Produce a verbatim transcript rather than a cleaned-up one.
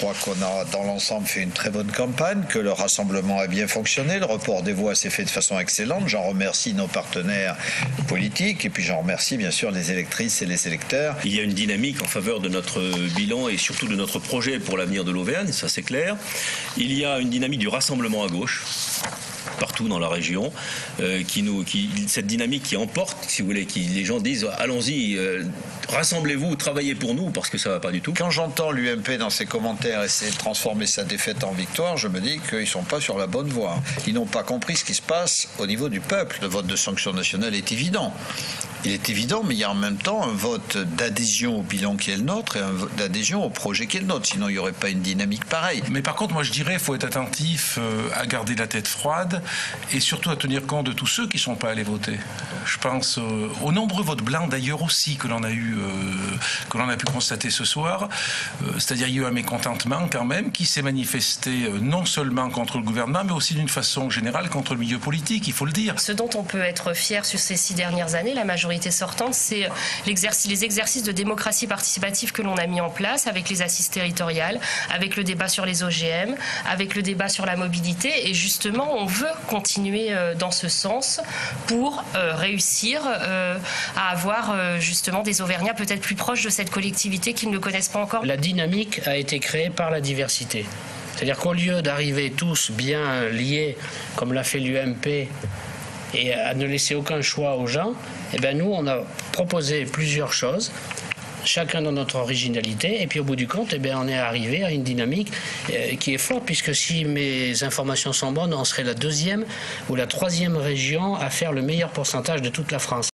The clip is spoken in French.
Je crois qu'on a, dans l'ensemble, fait une très bonne campagne, que le rassemblement a bien fonctionné, le report des voix s'est fait de façon excellente. J'en remercie nos partenaires politiques et puis j'en remercie, bien sûr, les électrices et les électeurs. Il y a une dynamique en faveur de notre bilan et surtout de notre projet pour l'avenir de l'Auvergne, ça c'est clair. Il y a une dynamique du rassemblement à gauche, partout dans la région, euh, qui nous, qui, cette dynamique qui emporte, si vous voulez, qui, les gens disent allons-y, euh, rassemblez-vous, travaillez pour nous, parce que ça va pas du tout. Quand j'entends l'U M P dans ses commentaires essayer de transformer sa défaite en victoire, je me dis qu'ils sont pas sur la bonne voie. Ils n'ont pas compris ce qui se passe au niveau du peuple. Le vote de sanction nationale est évident. Il est évident, mais il y a en même temps un vote d'adhésion au bilan qui est le nôtre et un vote d'adhésion au projet qui est le nôtre. Sinon, il n'y aurait pas une dynamique pareille. Mais par contre, moi, je dirais, il faut être attentif euh, à garder la tête froide et surtout à tenir compte de tous ceux qui ne sont pas allés voter. Je pense euh, aux nombreux votes blancs d'ailleurs aussi que l'on a eu, euh, que l'on a pu constater ce soir. Euh, c'est-à-dire, il y a eu un mécontentement quand même qui s'est manifesté euh, non seulement contre le gouvernement, mais aussi d'une façon générale contre le milieu politique, il faut le dire. Ce dont on peut être fier sur ces six dernières années, la majorité sortante, c'est l'exercice, les exercices de démocratie participative que l'on a mis en place avec les assises territoriales, avec le débat sur les O G M, avec le débat sur la mobilité. Et justement, on veut continuer dans ce sens pour réussir à avoir justement des Auvergnats peut-être plus proches de cette collectivité qu'ils ne connaissent pas encore. La dynamique a été créée par la diversité. C'est-à-dire qu'au lieu d'arriver tous bien liés, comme l'a fait l'U M P, et à ne laisser aucun choix aux gens, eh bien nous, on a proposé plusieurs choses, chacun dans notre originalité, et puis au bout du compte, eh bien on est arrivé à une dynamique qui est forte, puisque si mes informations sont bonnes, on serait la deuxième ou la troisième région à faire le meilleur pourcentage de toute la France.